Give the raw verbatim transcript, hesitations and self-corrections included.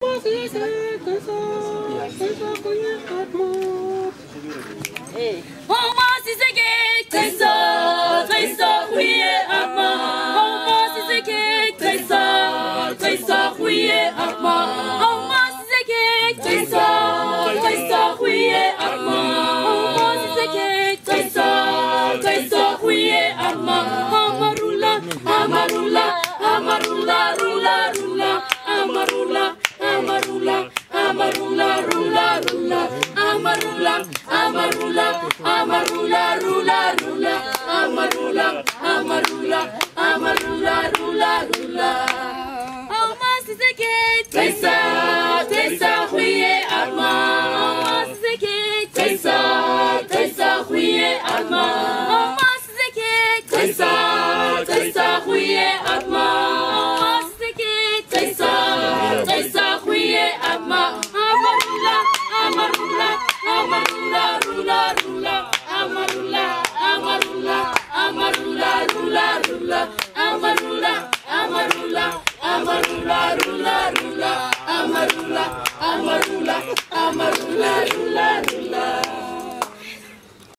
Oh Masisekete, Amarula, Amarula, Amarula, rula, rula, Amarula. Amarula, Amarula, rula, rula, Amarula, Amarula, Amarula, rula, rula, Amarula, Amarula, Amarula, rula, rula. Oh Masisekete, Tessa, Tessa, huye ama. Oh Masisekete, Tessa, Tessa, huye ama. Oh Masisekete, Tessa, Tessa, huye ama. Oh Masisekete, Tessa, Tessa. Ama, Amarula, Amarula, Amarula, rula, rula, Amarula, Amarula, Amarula, rula, rula, Amarula, Amarula, Amarula, rula, rula, Amarula, Amarula, Amarula, rula, rula.